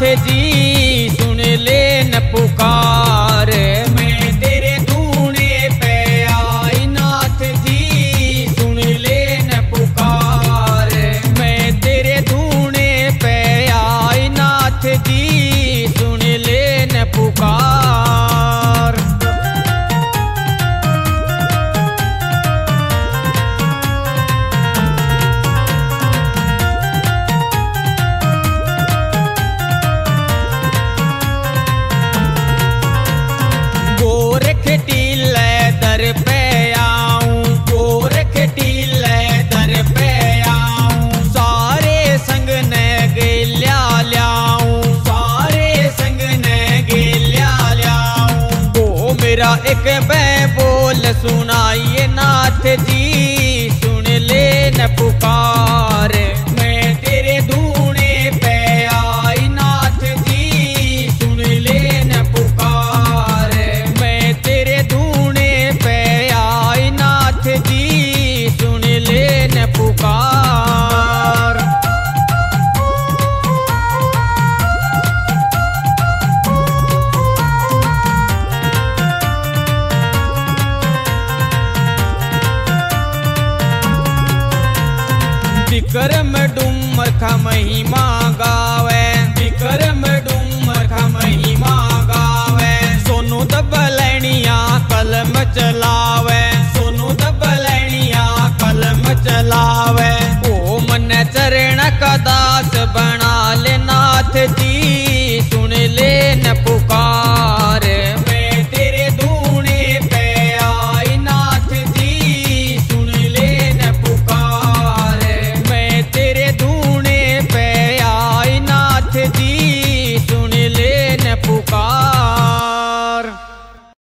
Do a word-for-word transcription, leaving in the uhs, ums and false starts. नाथ जी सुन ले न पुकार मैं तेरे धूने पे आई नाथ जी सुन ले न पुकार मैं तेरे धूने पे आई नाथ जी सुन ले न पुकार। एक मैं बोल सुनाइए नाथ जी सुन ले न पुकार मैं तेरे धूने पे आई नाथ जी सुन ले न पुकार मैं तेरे धूने पे आई नाथ जी सुन ले न पुकार। विक्रम डुमर का महिमा गावे विक्रम डुमर का महिमा गावे सोनू दबलैनिया कलम चलावे सोनू दबलैनिया कलम चलावे ओ मन चरण का दास।